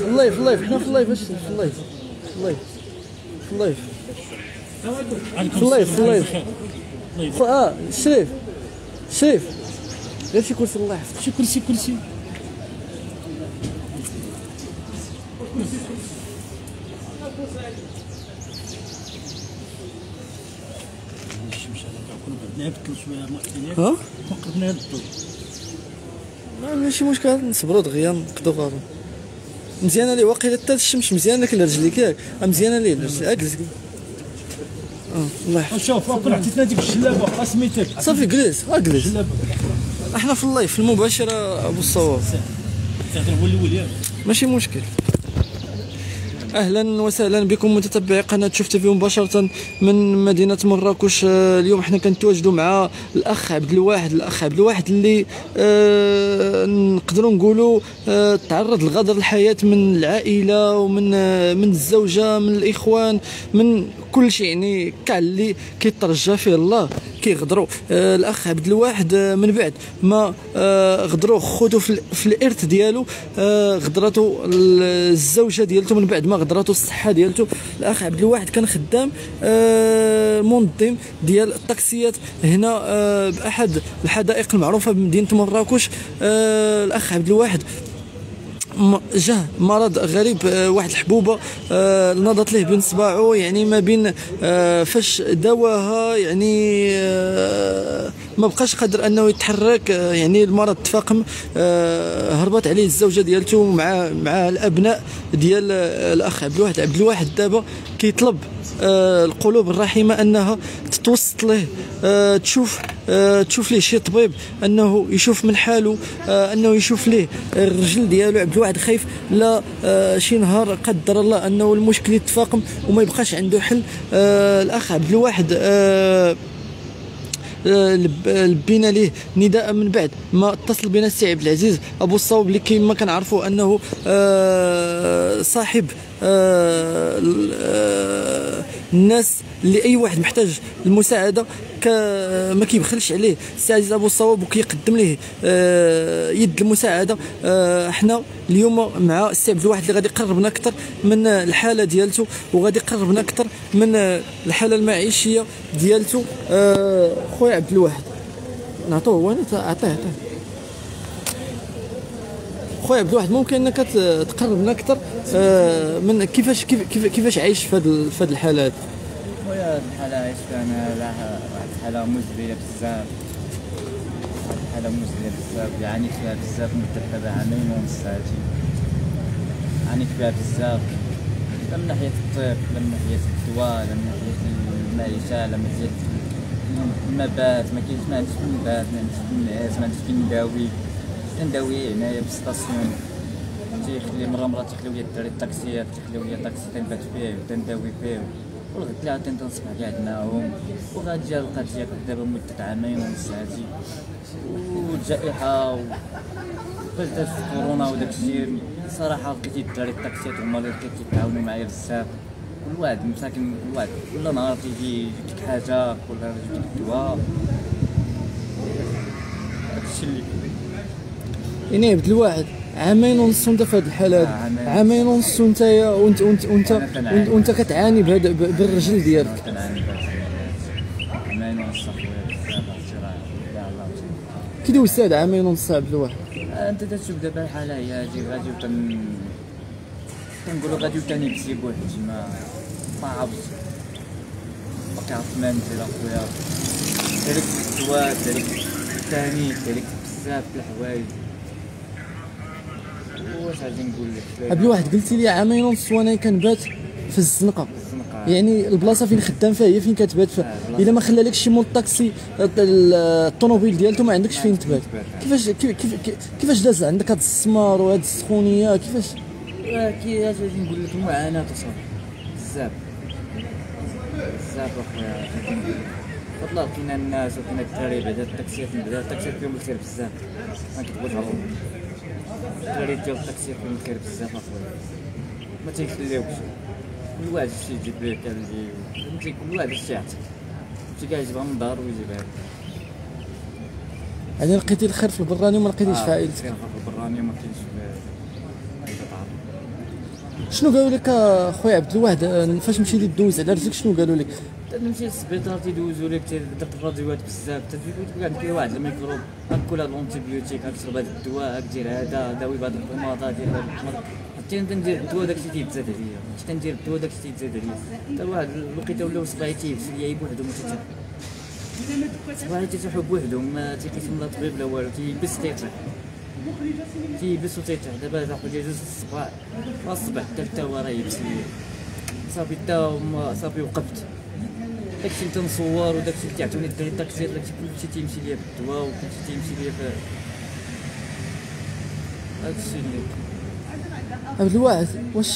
اللايف اللايف حنا في اللايف اش في اللايف اللايف اللايف اللايف اللايف اللايف الشريف الشريف غير شي كرسي الله يحفظك شي كرسي كرسي ها ما ماشي مشكل نصبروا دغيا نقدوا غادي مزيانه ليه واقيلا حتى الشمس مزيانه لك لرجليك ياك مزيانه ليه اجلس الله يحفظك شوف واقيلا عطيتنا ديك الجلابه اسميتك صافي جلس اجلس احنا في اللايف المباشره ابو الصواب تعترفوا الاول ياك ماشي مشكل. اهلا وسهلا بكم متتبعي قناه تشوف تيفي مباشره من مدينه مراكش. اليوم حنا كنتواجدوا مع الاخ عبد الواحد. الاخ عبد الواحد اللي نقدروا نقولوا تعرض لغدر الحياه من العائله ومن من الزوجه من الاخوان من كل شيء، يعني كاع اللي كيترجى فيه الله كيغدروا. الاخ عبد الواحد من بعد ما غدروا خوتو في الارث ديالو، غدرته الزوجه ديالته من بعد ما غدراتو الصحه ديالته. الاخ عبد الواحد كان خدام منظم ديال الطاكسيات هنا باحد الحدائق المعروفه بمدينه مراكش. الاخ عبد الواحد جاه مرض غريب، واحد الحبوبه نضت ليه بين صباعو، يعني ما بين فاش دواها يعني ما بقاش قادر انه يتحرك، يعني المرض تفاقم. هربت عليه الزوجه ديالته مع الابناء ديال الاخ عبد الواحد. عبد الواحد دابا كيطلب القلوب الرحيمه انها تتوسط ليه، تشوف ليه شي طبيب انه يشوف من حاله، انه يشوف ليه الرجل ديالو. عبد الواحد خايف لا شي نهار قدر الله انه المشكل يتفاقم وما يبقاش عنده حل. الاخ عبد الواحد لبينا ليه نداء من بعد ما اتصل بنا السي عبد العزيز ابو الصواب اللي كما كنعرفوا انه صاحب الناس اللي اي واحد محتاج المساعده ما كيبخلش عليه. السي عزيز ابو الصواب وكيقدم ليه يد المساعده. احنا اليوم مع السي عبد الواحد اللي غادي يقربنا اكثر من الحاله ديالته وغادي يقربنا اكثر من الحاله المعيشيه ديالته. خويا عبد الواحد نعطوه هو عطيه خويا عبد الواحد، ممكن انك تقربنا اكثر من كيفاش عايش في هذه الحاله هذه؟ خويا الحاله عايش فيها انا واحد الحاله مزبله بزاف، واحد الحاله مزبله بزاف، عانيت فيها بزاف مده دابا عامين ونص هادي، عانيت فيها بزاف لا من ناحيه الطب لا من ناحيه الدواء لا من ناحيه المعيشه لا من ناحيه المبات، ما كاينش ما عنديش فين نبات، ما عنديش فين نعيش، ما عنديش فين نداوي، كنداوي هنايا في السطاسيون، تيخلي مرة تيخليو لي الدراري الطاكسيات، تيخليو لي طاكسي تنبات فيه وتنداوي فيه، والغد لا عاد تنصبح قاعد معاهم، وغادي لقات لي دابا مدة عامين ونص هادي، والجائحة وفاش دازت كورونا وداكشي، صراحة لقيت الدراري الطاكسيات هما اللي لقيت كيتعاونوا معايا بزاف. كل واحد مساكن كل واحد كل نهار تيجي يديك حاجه، كل نهار يجيب لك دواء. هادشي اللي يعني عبد الواحد عامين ونص وانت في هاد الحاله هادي، عامين ونص ونتايا وانت كتعاني بالرجل ديالك. عامين ونص اخويا بزاف اختراع يا الله. كي دوزت هاد عامين ونص عبد الواحد؟ انت تشوف دابا الحاله هي هادي، غادي كنقولو غادي وتاني نكسب واحد تما ما عرفتش، باقي عرفت ما ندير اخويا، دارك الدواء دارك التاني دارك بزاف د الحوايج. واش غادي نقول لك عبد الواحد؟ قلتي لي عامين ونص وانا كنبات في الزنقه، يعني البلاصه فين خدام فيها هي فين كتبات فيها، الا ما خلالكش شي مول الطاكسي الطونوبيل ديالته ما عندكش فين تبات. كيفاش داز عندك هاد السمار وهاد السخونيه؟ كيفاش كي اش غادي نقول لك؟ المعاناه تصاوب بزاف بزاف اخويا، والله لقينا الناس وكاين الدراري بعدا الطاكسيات بعدا الطاكسيات فيهم الخير بزاف، ما كتبغيش عليهم الدراري ديال الطاكسيات فيهم الخير بزاف اخويا، ما تيخليوكش كل واحد شي يجيب ليه كالدي، فهمتي كل واحد شي يعطيك، فهمتي كاع يجيبها من دارو ويجيبها لك. يعني لقيتي الخير في البراني وما لقيتيش في عائلتك؟ الخير في البراني وما لقيتيش في شنو قالوا لك اخويا عبد الواحد فاش مشيتي دوز على رجلك شنو قالوا لك؟ مشيت للسبيطار تيدوزوا لك درت الراديوات بزاف تيقول واحد الميكروب هاكول هاد الانتيبيوتيك هتشرب هاد الدواء هاك دير هذا داوي بهاد البماطه دير هاد الحمر حتى ندير الدواء داكشي تيتزاد عليا حتى ندير الدواء داكشي تيتزاد عليا حتى واحد الوقيته ولاو صباعي تيهبسوا ليا بوحدهم صباعي تيتحب بوحدهم ما تيقيسهم لا طبيب لا والو تيلبس تيطيح تيلبس وتيطيح دابا تاخد ليا جوج الصباع الصباح حتى التوا راه يبس ليا صافي التوا صافي وقفت داكشي اللي تنصور وداكشي اللي تيعطوني الدراري الطاكسيات داكشي كلشي تيمشي ليا بالدواء وكلشي تيمشي ليا هادشي اللي عبد الواحد واش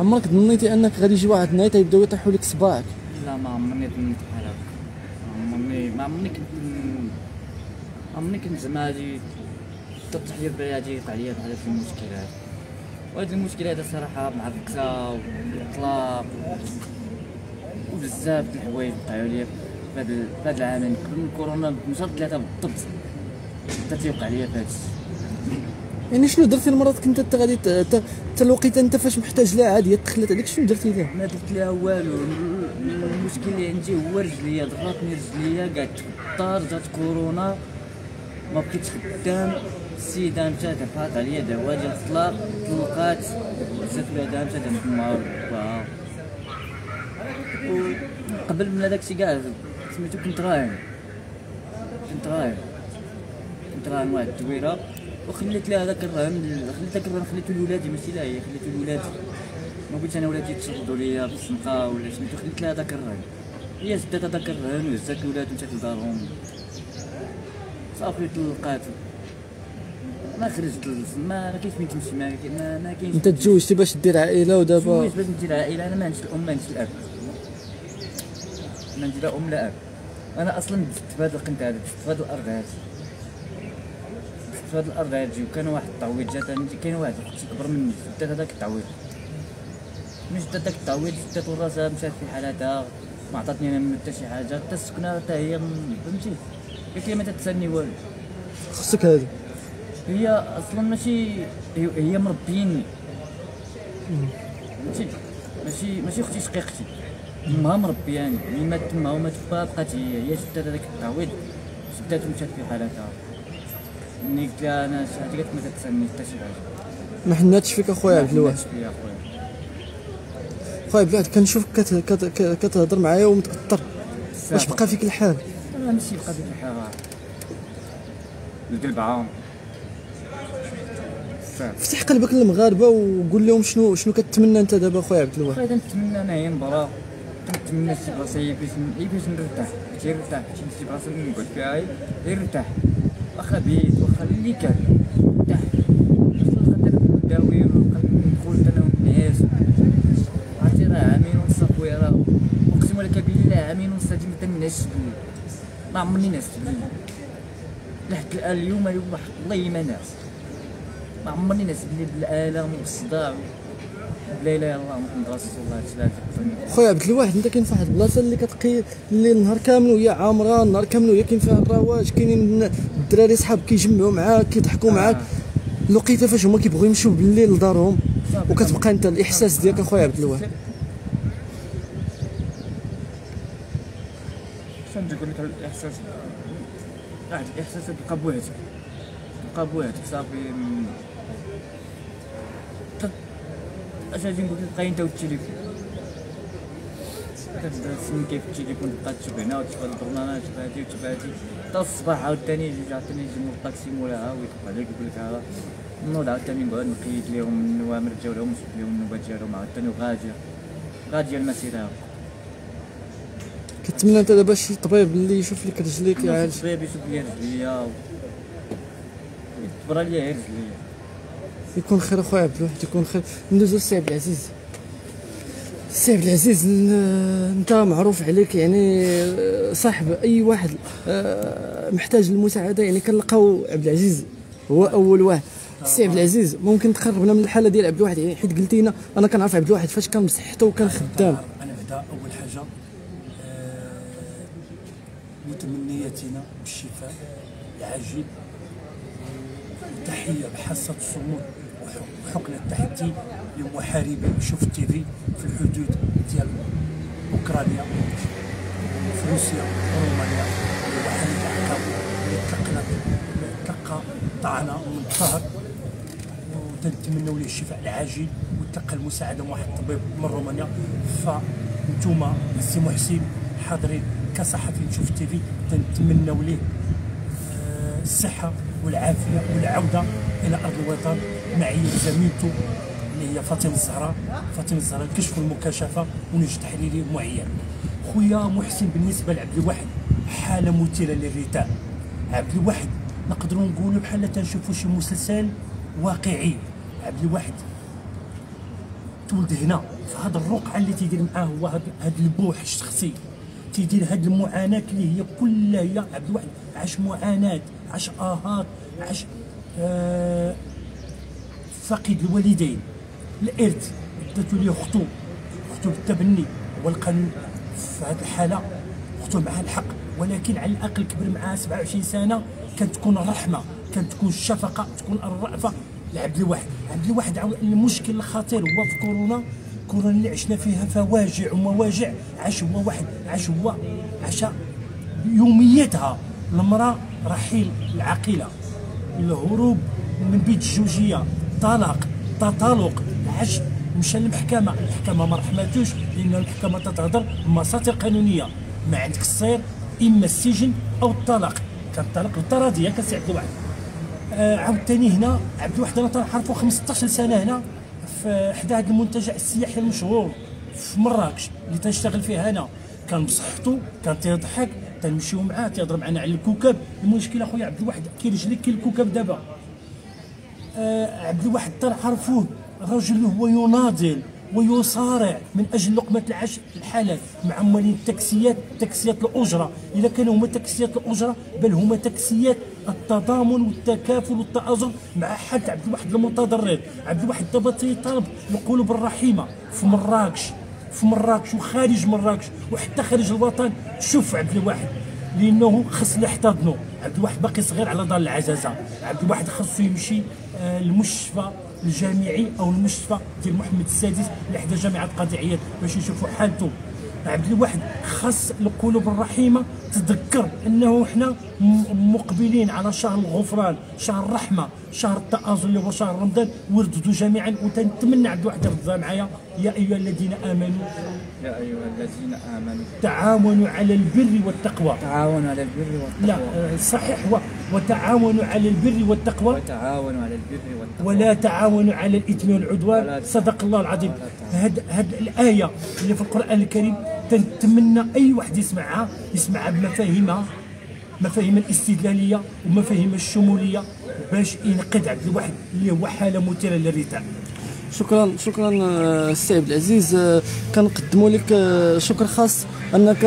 عمرك ظنيتي انك غادي يجي واحد النهار تيبداو يطيحوا لك صباعك؟ لا ما عمرني ظنيت بحال هكا ما عمرني كنت زعما هادي تطيح ليا بحال هادي يطيح ليا بحال هاد المشكل هذا وهاد المشكل هذا الصراحه مع الركزه والاطلاق بزاف د الحوايج وقعوا ليا فهاد العامين قبل من كورونا بشهر 3 بالضبط حتى تيوقع ليا فهاد الشيء. يعني شنو درتي المرات كنت انت غادي حتى الوقيته انت فاش محتاج لها عاد هي تخلات عليك شنو درتي لها؟ ما درت لها والو المشكل اللي عندي هو رجليا ضغطتني رجليا قعدت في الدار جات كورونا ما بقيتش خدام السيده مشات عفات عليا دعوه ديال الطلاق طلقات جات بعدا مشات عند المعاود قبل من هذاك الشيء كاع سميتو كنت راهن واحد الدويره وخليت لها هذاك الرهن خليته لولادي ماشي لها هي خليته لولادي ما بغيتش انا ولادي يتشردوا ليا بالسنقه ولا سميتو خليت لها هذاك الرهن هي زدات هذاك الرهن وهزات ولادي مشات لدارهم صافي طلقاتو ما خرجت ما كاينش فين تمشي ما كاينش انت تزوجتي باش دير عائله ودابا تزوجت باش ندير عائله انا ما عنديش الام ما عنديش الاب ما عندي لا ام لا اب انا اصلا دزت بهاد القنت هذا دزت بهاد الارض هادي وكان واحد التعويض جات كاين واحد اختي كبر مني شدات هذاك التعويض من شدات هذاك التعويض شدات راسها مشات في حالاتها ما عطاتني انا حتى شي حاجه حتى السكنه حتى هي فهمتي قالت لي ما تتسالني والو خصك هادي هي اصلا ماشي هي مربيني ماشي اختي شقيقتي ما مربياني يعني مات تما ومات با بقات هي شدات هذاك التعويض شدات ومشات في حالاتها ملي قلت لها انا شحال قالت ما تتسنيش حتى شي حاجه ما حناتش فيك اخويا عبد الواحد خويا عبد الواحد كنشوفك كتهضر معايا ومتأثر واش بقى فيك الحال؟ راه ماشي بقى فيك الحال راه القلب عاون فتح قلبك للمغاربه وقول لهم شنو كتمنى انت دابا خويا عبد الواحد؟ خويا كنتمنى انا هي نبرا كنتمنى شي بلاصه هي باش نرتاح غير نرتاح شي بلاصه نقعد فيها غير نرتاح واخا بيت واخا اللي كان نرتاح نقدر نداوي ونقول انا والناس عرفتي راه عامين ونص خويا راه اقسم لك بالله عامين ونص هادي ما تنعسش ما عمرني نعست لحد الان اليوم والله ما نعس ما عمرني نسبني بالالم والصداع لا اله الا الله محمد رسول الله صلى الله عليه. خويا عبد الواحد انت كاين واحد البلاصه اللي كتقي اللي النهار كامل وهي عامره النهار كامل وهي كاين فيها الرواج كاينين الدراري صحاب كيجمعوا معاك كيضحكوا معاك لقيتها فاش هما كيبغيو يمشيو بالليل لدارهم وكتبقى انت الاحساس ديالك اخويا عبد الواحد. شنو نقول لك الاحساس واحد الاحساس تبقى بوحدك صافي اش غادي نقول لك بقى انت والتليفون كتبدا تسمي كيف التليفون تبقى تشوف هنا وتشوف هاد البرنامج تشوف هادي وتشوف هادي حتى الصباح عاوتاني يجي عاوتاني يجي من الطاكسي مولاها ويطلق عليك يقول لك ها نوض عاوتاني نقعد نقيد ليهم النوامر جاو لهم نشوف ليهم النوبات ديالهم عاوتاني غاديه المسيره. كتمنى انت دابا شي طبيب اللي يشوف لك رجليك يعالج طبيب يشوف لي رجليا يتبرى لي غير رجليا يكون خير اخويا عبد الواحد يكون خير. ندوزو لسي عبد العزيز. سي عبد العزيز انت معروف عليك يعني صاحب اي واحد محتاج للمساعده يعني كنلقاو عبد العزيز هو اول واحد. سي عبد العزيز ممكن تقربنا من الحاله ديال عبد الواحد يعني حيت قلتي لنا انا كنعرف عبد الواحد فاش كان بصحته وكان خدام. انا بعدا اول حاجه متمنياتنا بالشفاء العاجل تحيه بحاسه الصمود حقنا التحدي لمحاربي شوف تي في في الحدود ديال اوكرانيا وفي روسيا ورومانيا، وحالة العقاب اللي تلقى طعنا من الظهر، وتنتمنوا ليه الشفاء العاجل وتلقى المساعده من واحد الطبيب من رومانيا. فانتوما السي محسن حاضرين كصحفيين شوف تي في تنتمنوا ليه الصحه والعافيه والعوده الى ارض الوطن معي زميلته اللي هي فاطمه الزهراء كشف المكاشفه ونجد تحليلي معين. خويا محسن، بالنسبه لعبد الواحد حاله مثيره للريتان. عبد الواحد نقدروا نقولوا بحال تنشوفوا شي مسلسل واقعي. عبد الواحد تولد هنا في هذا الرقعه اللي تيدير معاه هو هذا البوح الشخصي، تيدير هذه المعاناه اللي هي كلها. هي عبد الواحد عاش معاناه، عاش اهات، عاش فقد الوالدين، الارث داتو ليه اختو بالتبني والقانون. في هذه الحاله اختو معها الحق، ولكن على الاقل كبر معها 27 سنه. كتكون الرحمه، كتكون الشفقه، تكون الرأفه لعبد الواحد. عبد الواحد عاود المشكل الخطير هو في كورونا اللي عشنا فيها فواجع ومواجع. عاش يوميتها المراه، رحيل العقيله، الهروب من بيت الزوجيه، طلاق، تطلق، عاش مشى للمحكمه، المحكمه ما رحماتوش لان المحكمه تتهضر بمساطر قانونيه، ما عندك الصير اما السجن او الطلاق. كان طلاق بالطرديه كسي عبد الواحد. عاوتاني هنا عبد الواحد انا تنعرفو 15 سنه هنا في حدا هذا المنتجع السياحي المشهور في مراكش اللي تنشتغل فيه انا. كان بصحته، كان تيضحك، تنمشيو معاه، تيضرب معنا على الكوكب. المشكله خويا عبد الواحد كيرجلك كي الكوكب دابا. عبد الواحد تنعرفوه رجل هو يناضل ويصارع من اجل لقمه العيش الحلال مع موالين تاكسيات الاجره. اذا كانوا هما تاكسيات الاجره بل هما تاكسيات التضامن والتكافل والتآزر مع حد عبد الواحد المتضرر. عبد الواحد دابا تيطالب القلوب الرحيمه في مراكش وخارج مراكش وحتى خارج الوطن تشوف عبد الواحد، لانه خصنا نحتضنو. عبد الواحد باقي صغير على دار العزازه. عبد الواحد خصو يمشي للمشفى الجامعي او المشفى ديال محمد السادس لحدا جامعه قضيعيات باش يشوفوا حالته. عبد الواحد خاص القلوب الرحيمه تذكر انه حنا مقبلين على شهر الغفران، شهر الرحمه، شهر التآزر اللي هو شهر رمضان. ورددوا جميعا، وتنتمنى عبد الواحد يردها معايا. يا ايها الذين امنوا تعاونوا على البر والتقوى. لا صحيح، وتعاونوا على البر والتقوى، ولا تعاونوا على الاثم والعدوان. صدق الله العظيم. هاد الايه اللي في القران الكريم تنتمنى اي واحد يسمعها بمفاهيمها، مفاهيم الاستدلاليه ومفاهيم الشموليه، باش ينقذ عبد الواحد اللي هو حاله مثيره للريتان. شكرا السي عبد العزيز. كنقدموا لك شكر خاص انك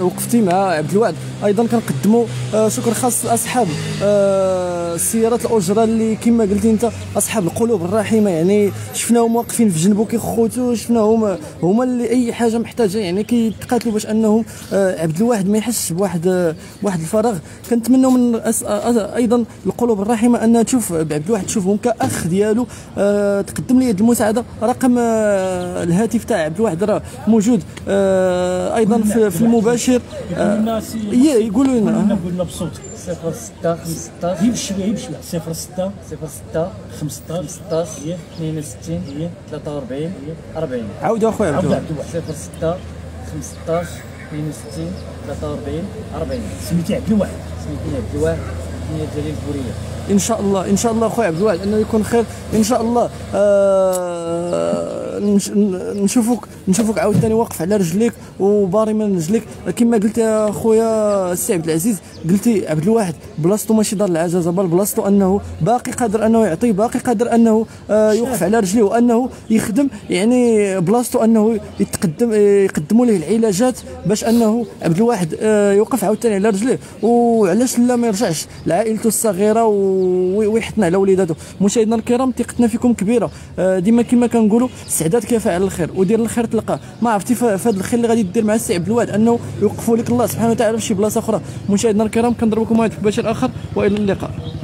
وقفتي مع عبد الواحد. ايضا كنقدموا شكر خاص لاصحاب السيارات الاجره اللي كما قلتي انت اصحاب القلوب الرحيمه، يعني شفناهم واقفين في جنبو كيخوتو، شفناهم هما اللي اي حاجه محتاجه يعني كيتقاتلوا باش انهم عبد الواحد ما يحسش بواحد الفراغ. كنتمنوا من ايضا القلوب الرحيمه انها تشوف عبد الواحد، تشوفهم كاخ ديالو، تقدم لي المساعده. رقم الهاتف تاع عبد الواحد راه موجود ايضا في المباشر. يقولوا لنا بصوت 06 15، هي بشويه 06 15 15 15 62 43 40. عاودوا اخويا عبد الواحد 06 15 62 43 40. سميتي عبد الواحد؟ سميتني عبد الواحد، سميتني ديال البوريه. ان شاء الله اخويا عبد الواحد انه يكون خير ان شاء الله. نشوفك عاوتاني واقف على رجليك وباري من رجليك. كما قلت يا خويا السي عبد العزيز، قلتي عبد الواحد بلاصتو ماشي دار العجزه، بل بلاصتو انه باقي قادر انه يعطي، باقي قادر انه يوقف على رجليه وانه يخدم. يعني بلاصتو انه يقدموا ليه العلاجات باش انه عبد الواحد يوقف عاوتاني على رجليه. وعلاش لا ما يرجعش لعائلته الصغيره ويحتنا على وليداته. مشاهدينا الكرام، ثقتنا فيكم كبيره. ديما كما كنقولوا استعداد كافه على الخير، ودير الخير تلقاه. ما عرفتي في هذا الخير اللي غادي دير مع السي عبد الواحد انه يوقفوا لك الله سبحانه وتعالى في شي بلاصه اخرى. مشاهدينا الكرام، كنضربكم واحد في بشر اخر والى اللقاء.